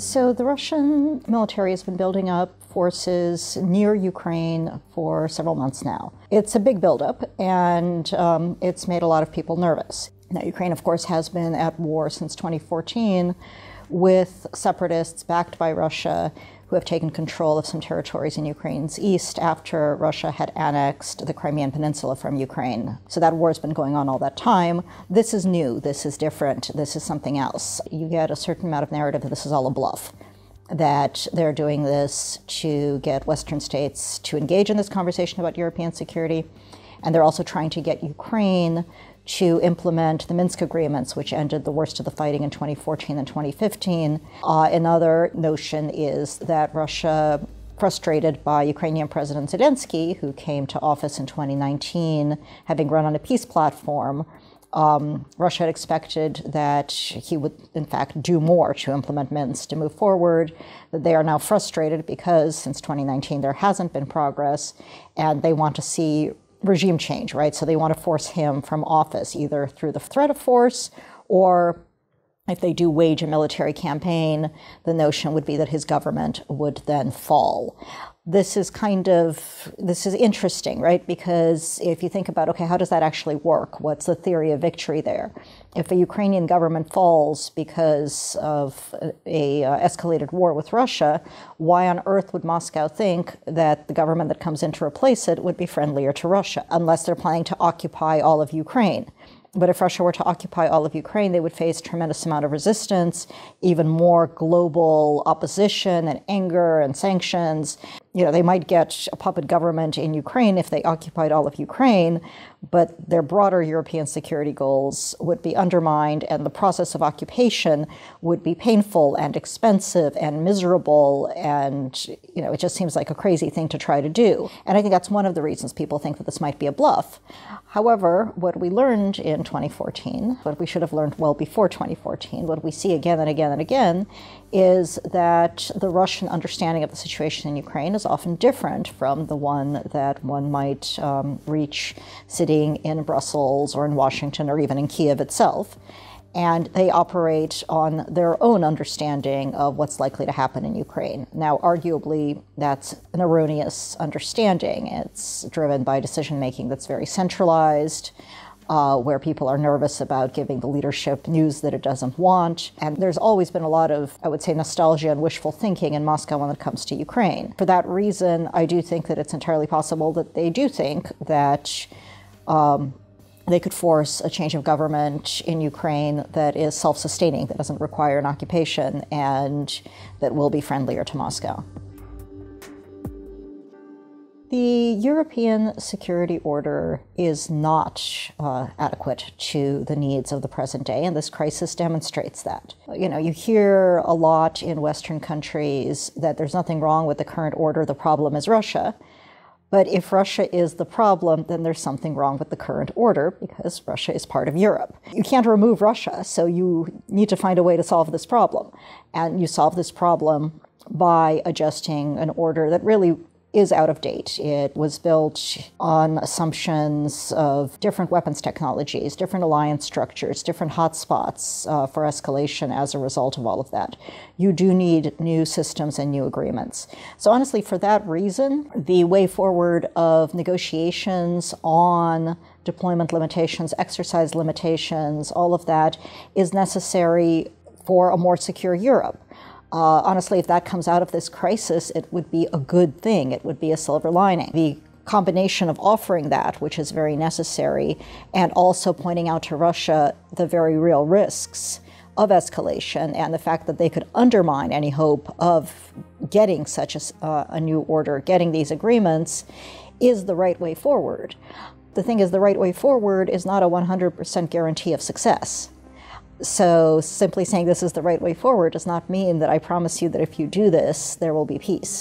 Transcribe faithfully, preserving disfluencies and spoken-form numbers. So the Russian military has been building up forces near Ukraine for several months now. It's a big buildup, and um, it's made a lot of people nervous. Now, Ukraine, of course, has been at war since twenty fourteen with separatists backed by Russia who have taken control of some territories in Ukraine's east after Russia had annexed the Crimean Peninsula from Ukraine. So that war has been going on all that time. This is new, this is different, this is something else. You get a certain amount of narrative that this is all a bluff, that they're doing this to get Western states to engage in this conversation about European security, and they're also trying to get Ukraine to implement the Minsk agreements, which ended the worst of the fighting in twenty fourteen and twenty fifteen. Uh, another notion is that Russia, frustrated by Ukrainian President Zelensky, who came to office in twenty nineteen, having run on a peace platform, um, Russia had expected that he would, in fact, do more to implement Minsk, to move forward. They are now frustrated because since twenty nineteen there hasn't been progress, and they want to see regime change, right? So they want to force him from office, either through the threat of force, or if they do wage a military campaign, the notion would be that his government would then fall. This is kind of, this is interesting, right? Because if you think about, okay, how does that actually work? What's the theory of victory there? If a Ukrainian government falls because of a, a escalated war with Russia, why on earth would Moscow think that the government that comes in to replace it would be friendlier to Russia, unless they're planning to occupy all of Ukraine? But if Russia were to occupy all of Ukraine, they would face a tremendous amount of resistance, even more global opposition and anger and sanctions. You know, they might get a puppet government in Ukraine if they occupied all of Ukraine, but their broader European security goals would be undermined, and the process of occupation would be painful and expensive and miserable, and, you know, it just seems like a crazy thing to try to do. And I think that's one of the reasons people think that this might be a bluff. However, what we learned in twenty fourteen, what we should have learned well before twenty fourteen, what we see again and again and again, is that the Russian understanding of the situation in Ukraine is often different from the one that one might um, reach sitting in Brussels or in Washington or even in Kiev itself. And they operate on their own understanding of what's likely to happen in Ukraine. Now, arguably, that's an erroneous understanding. It's driven by decision-making that's very centralized, Uh, where people are nervous about giving the leadership news that it doesn't want. And there's always been a lot of, I would say, nostalgia and wishful thinking in Moscow when it comes to Ukraine. For that reason, I do think that it's entirely possible that they do think that um, they could force a change of government in Ukraine that is self-sustaining, that doesn't require an occupation, and that will be friendlier to Moscow. The European security order is not uh, adequate to the needs of the present day, and this crisis demonstrates that. You know, you hear a lot in Western countries that there's nothing wrong with the current order, the problem is Russia. But if Russia is the problem, then there's something wrong with the current order, because Russia is part of Europe. You can't remove Russia, so you need to find a way to solve this problem. And you solve this problem by adjusting an order that really is out of date. It was built on assumptions of different weapons technologies, different alliance structures, different hotspots uh, for escalation as a result of all of that. You do need new systems and new agreements. So honestly, for that reason, the way forward of negotiations on deployment limitations, exercise limitations, all of that is necessary for a more secure Europe. Uh, honestly, if that comes out of this crisis, it would be a good thing. It would be a silver lining. The combination of offering that, which is very necessary, and also pointing out to Russia the very real risks of escalation and the fact that they could undermine any hope of getting such a, uh, a new order, getting these agreements, is the right way forward. The thing is, the right way forward is not a one hundred percent guarantee of success. So simply saying this is the right way forward does not mean that I promise you that if you do this, there will be peace.